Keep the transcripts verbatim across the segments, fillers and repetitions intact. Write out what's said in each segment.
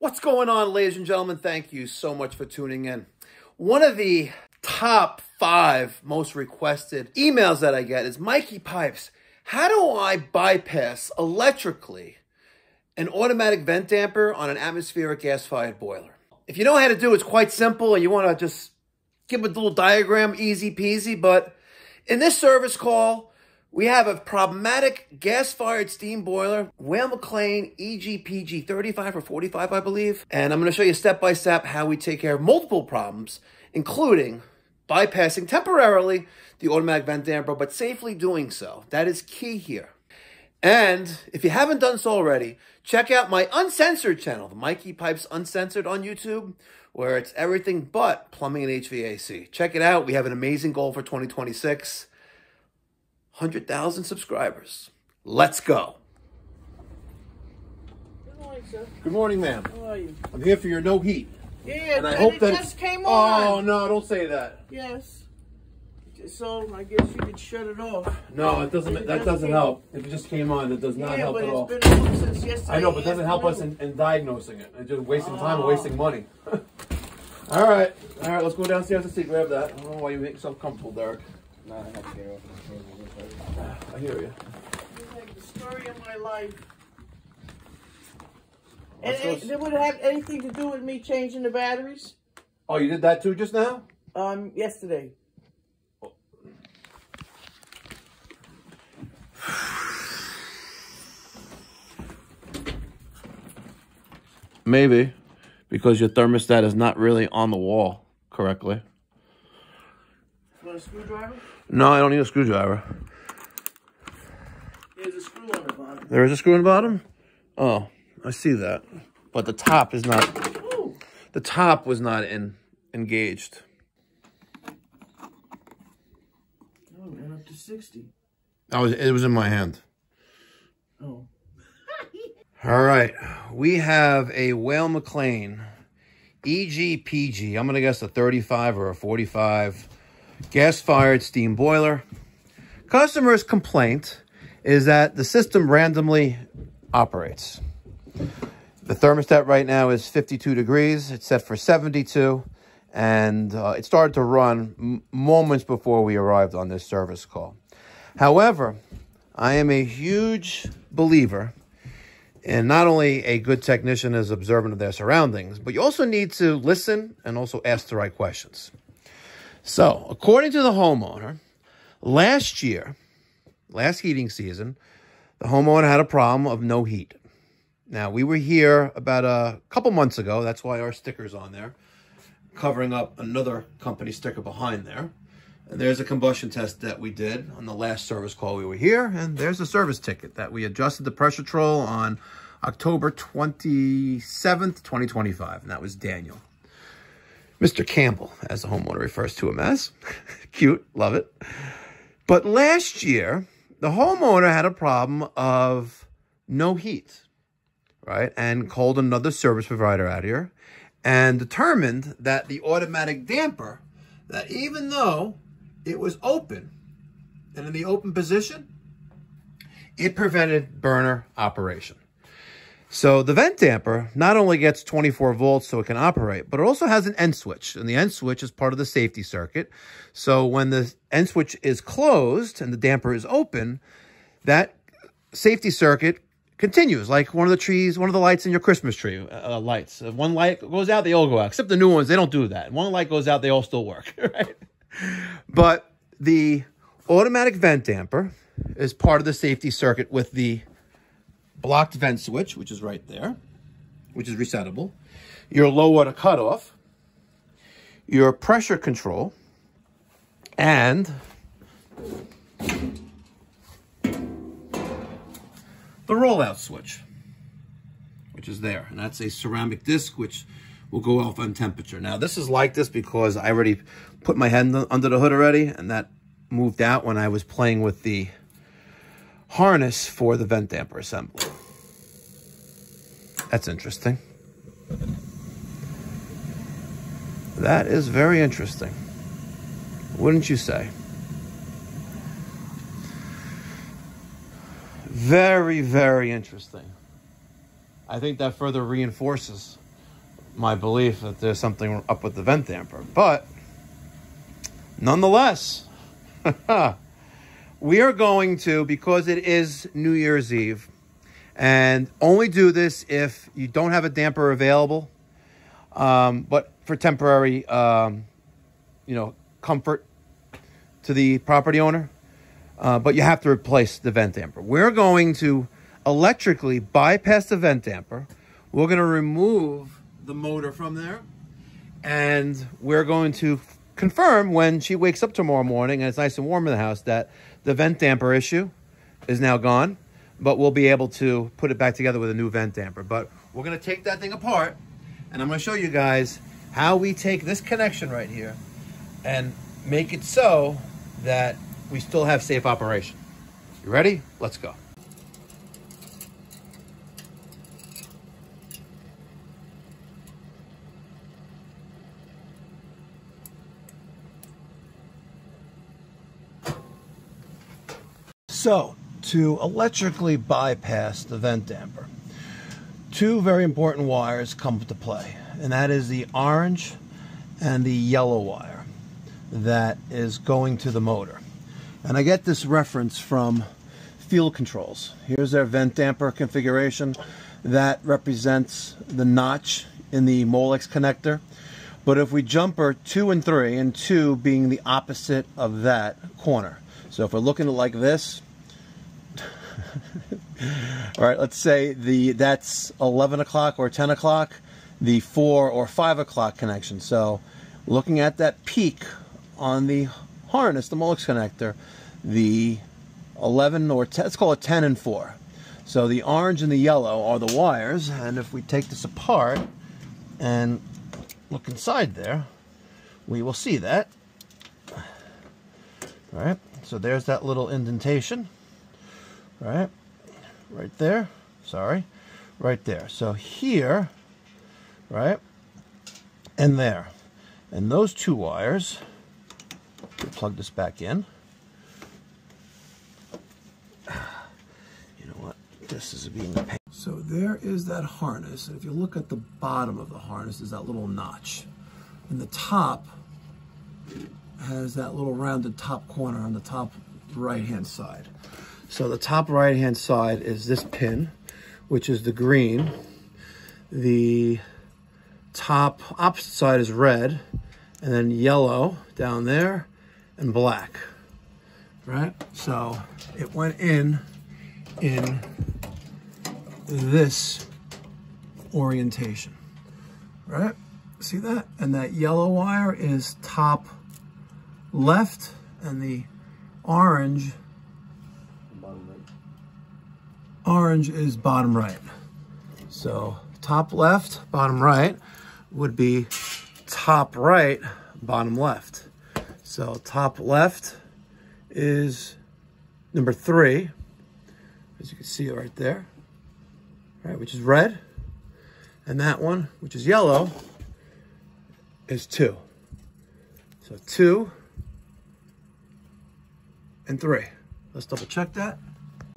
What's going on, ladies and gentlemen? Thank you so much for tuning in. One of the top five most requested emails that I get is, Mikey Pipes, how do I bypass electrically an automatic vent damper on an atmospheric gas-fired boiler? If you know how to do it, it's quite simple, and you want to just give a little diagram, easy peasy, but in this service call, we have a problematic gas-fired steam boiler, Weil-McLain E G P G thirty-five or forty-five, I believe. And I'm going to show you step-by-step how we take care of multiple problems, including bypassing temporarily the automatic vent damper, but safely doing so. That is key here. And if you haven't done so already, check out my uncensored channel, the Mikey Pipes Uncensored on YouTube, where it's everything but plumbing and H V A C. Check it out. We have an amazing goal for twenty twenty-six. one hundred thousand subscribers. Let's go. Good morning, sir. Good morning, ma'am. How are you? I'm here for your no heat. Yeah, and I hope it that just came on. Oh, no, don't say that. Yes. So I guess you could shut it off. No, it doesn't. It that doesn't help. If it just came on, it does not yeah, help but at it's all. Been since yesterday. I know, but it doesn't help us in, in diagnosing it. It's just wasting oh. time and wasting money. all right, all right. Let's go downstairs and see. Grab that. I don't know why you make yourself comfortable, Derek. No, I have to go. I hear you. It's like the story of my life. And it, it would have anything to do with me changing the batteries? Oh, you did that too just now? Um, yesterday. Oh. Maybe because your thermostat is not really on the wall correctly. You want a screwdriver? No, I don't need a screwdriver. There's a screw on the bottom. There is a screw on the bottom? Oh, I see that. But the top is not... Ooh. The top was not in, engaged. Oh, it went up to sixty. I was, it was in my hand. Oh. All right. We have a Weil-McLain E G P G. I'm going to guess a thirty-five or a forty-five gas-fired steam boiler. Customer's complaint is that the system randomly operates. The thermostat right now is fifty-two degrees. It's set for seventy-two, and uh, it started to run moments before we arrived on this service call. However, I am a huge believer in not only a good technician is observant of their surroundings, but you also need to listen and also ask the right questions. So, according to the homeowner, last year, last heating season, the homeowner had a problem of no heat. Now, we were here about a couple months ago. That's why our sticker's on there, covering up another company sticker behind there. And there's a combustion test that we did on the last service call we were here. And there's a service ticket that we adjusted the pressure troll on October twenty-seventh, twenty twenty-five. And that was Daniel. Mister Campbell, as the homeowner refers to him as. Cute, love it. But last year, the homeowner had a problem of no heat, right? And called another service provider out here and determined that the automatic damper, that even though it was open and in the open position, it prevented burner operation. So the vent damper not only gets twenty-four volts so it can operate, but it also has an end switch. And the end switch is part of the safety circuit. So when the end switch is closed and the damper is open, that safety circuit continues, like one of the trees, one of the lights in your Christmas tree uh, lights. If one light goes out, they all go out. Except the new ones, they don't do that. If one light goes out, they all still work, right? But the automatic vent damper is part of the safety circuit with the blocked vent switch, which is right there, which is resettable, your low water cutoff, your pressure control, and the rollout switch, which is there. And that's a ceramic disc, which will go off on temperature. Now, this is like this because I already put my hand under the hood already, and that moved out when I was playing with the harness for the vent damper assembly. That's interesting. That is very interesting. Wouldn't you say? Very, very interesting. I think that further reinforces my belief that there's something up with the vent damper. But nonetheless, we are going to, because it is New Year's Eve, and only do this if you don't have a damper available, um, but for temporary, um, you know, comfort to the property owner. Uh, but you have to replace the vent damper. We're going to electrically bypass the vent damper. We're going to remove the motor from there. And we're going to confirm when she wakes up tomorrow morning and it's nice and warm in the house that the vent damper issue is now gone. But we'll be able to put it back together with a new vent damper. But we're going to take that thing apart. And I'm going to show you guys how we take this connection right here and make it so that we still have safe operation. You ready? Let's go. So, to electrically bypass the vent damper, two very important wires come into play, and that is the orange and the yellow wire that is going to the motor. And I get this reference from Field Controls. Here's their vent damper configuration. That represents the notch in the Molex connector. But if we jumper two and three, and two being the opposite of that corner. So if we're looking at like this, all right, let's say the that's eleven o'clock or ten o'clock, the four or five o'clock connection. So looking at that peak on the harness, the Molex connector, the eleven or ten, let's call it ten and four. So the orange and the yellow are the wires, and if we take this apart and look inside there, we will see that. All right, so there's that little indentation, all right, right there, sorry, right there. So here, right, and there. And those two wires, plug this back in. You know what? This is being a pain. So there is that harness, and if you look at the bottom of the harness, there's that little notch. And the top has that little rounded top corner on the top right-hand side. So the top right-hand side is this pin, which is the green. The top opposite side is red, and then yellow down there, and black, right? So it went in in this orientation, right? See that? And that yellow wire is top left, and the orange bottom right. Orange is bottom right. So top left, bottom right would be top right, bottom left. So top left is number three, as you can see right there, right, which is red. And that one, which is yellow, is two. So two and three. Let's double check that.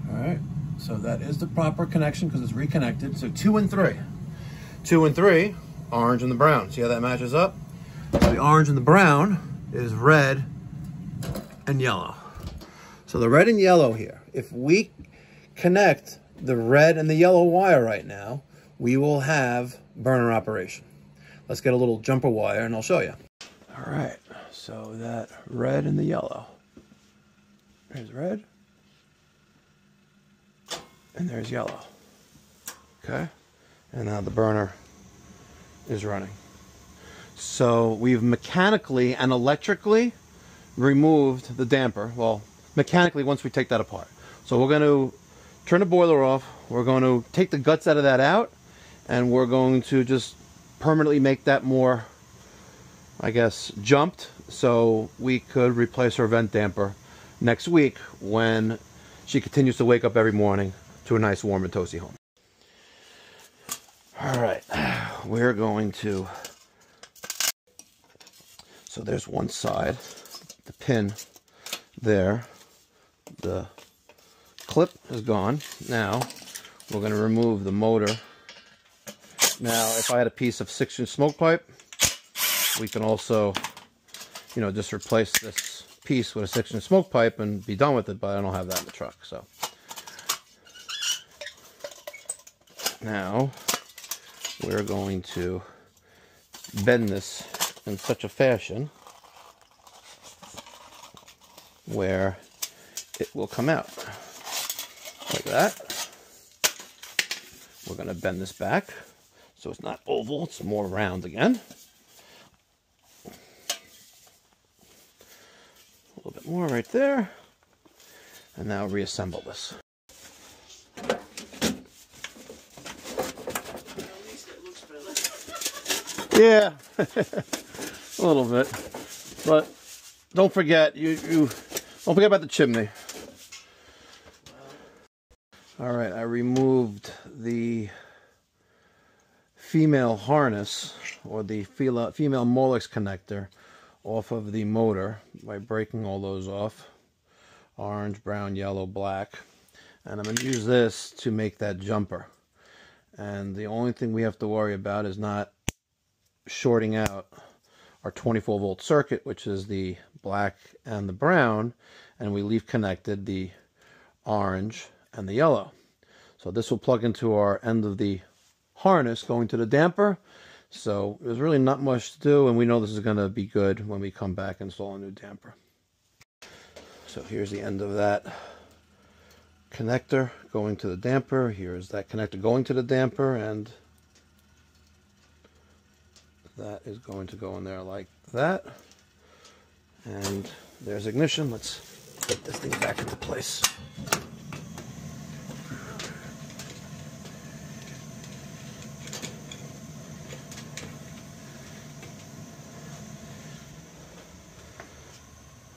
All right, so that is the proper connection because it's reconnected. So two and three. Two and three, orange and the brown. See how that matches up? So the orange and the brown is red and yellow. So the red and yellow here, if we connect the red and the yellow wire right now, we will have burner operation. Let's get a little jumper wire and I'll show you. All right, so that red and the yellow. There's red and there's yellow, okay? And now the burner is running. So we've mechanically and electrically removed the damper. Well, mechanically once we take that apart. So we're going to turn the boiler off. We're going to take the guts out of that out. And we're going to just permanently make that more, I guess, jumped. So we could replace her vent damper next week when she continues to wake up every morning to a nice, warm, and toasty home. All right. We're going to... So there's one side, the pin there, the clip is gone. Now we're going to remove the motor Now, if I had a piece of six inch smoke pipe, we can also, you know, just replace this piece with a six inch smoke pipe and be done with it, but I don't have that in the truck, so. Now, we're going to bend this in such a fashion where it will come out like that. We're going to bend this back so it's not oval, it's more round again. A little bit more right there. And now reassemble this. Yeah, a little bit, but don't forget, you, you don't forget about the chimney. All right, I removed the female harness, or the female Molex connector, off of the motor by breaking all those off, orange, brown, yellow, black, and I'm going to use this to make that jumper. And the only thing we have to worry about is not shorting out our twenty-four volt circuit, which is the black and the brown, and we leave connected the orange and the yellow. So this will plug into our end of the harness going to the damper. So there's really not much to do, and we know this is going to be good when we come back and install a new damper. So here's the end of that connector going to the damper. Here's that connector going to the damper, and that is going to go in there like that. And there's ignition. Let's put this thing back into place.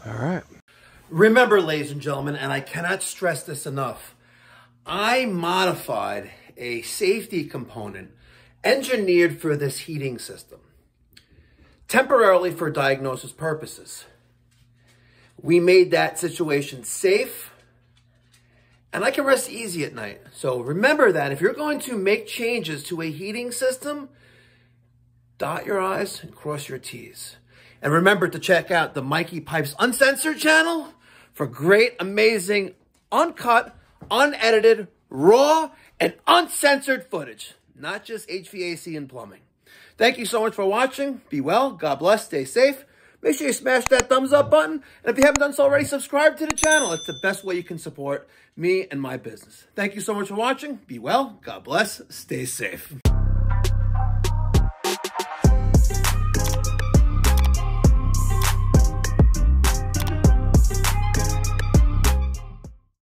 All right. Remember, ladies and gentlemen, and I cannot stress this enough, I modified a safety component engineered for this heating system, temporarily for diagnosis purposes. We made that situation safe, and I can rest easy at night. So remember that if you're going to make changes to a heating system, dot your I's and cross your T's. And remember to check out the Mikey Pipes Uncensored channel for great, amazing, uncut, unedited, raw, and uncensored footage, not just H V A C and plumbing. Thank you so much for watching. Be well. God bless. Stay safe. Make sure you smash that thumbs up button. And if you haven't done so already, subscribe to the channel. It's the best way you can support me and my business. Thank you so much for watching. Be well. God bless. Stay safe.